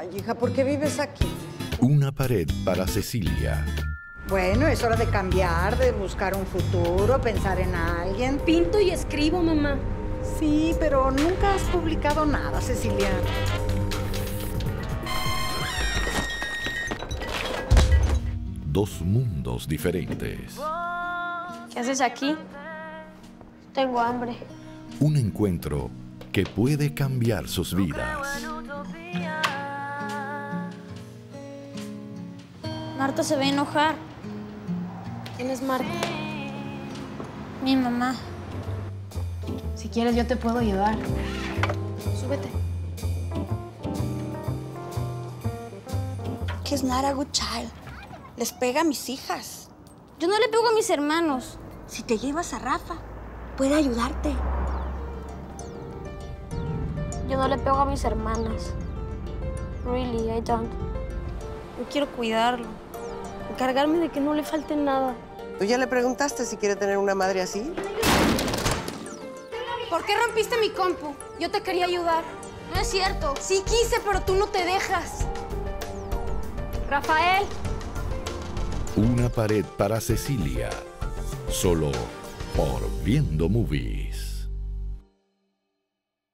Ay, hija, ¿por qué vives aquí? Una pared para Cecilia. Bueno, es hora de cambiar, de buscar un futuro, pensar en alguien. Pinto y escribo, mamá. Sí, pero nunca has publicado nada, Cecilia. Dos mundos diferentes. ¿Qué haces aquí? Tengo hambre. Un encuentro que puede cambiar sus vidas. Marta se va a enojar. ¿Quién es Marta? Mi mamá. Si quieres, yo te puedo ayudar. Súbete. She's not a good child. Les pega a mis hijas. Yo no le pego a mis hermanos. Si te llevas a Rafa, puede ayudarte. Yo no le pego a mis hermanas. Really, I don't. Yo quiero cuidarlo. Encargarme de que no le falte nada. ¿Tú ya le preguntaste si quiere tener una madre así? ¿Por qué rompiste mi compu? Yo te quería ayudar. No es cierto. Sí quise, pero tú no te dejas. Rafael. Una pared para Cecilia, solo por Viendo Movie.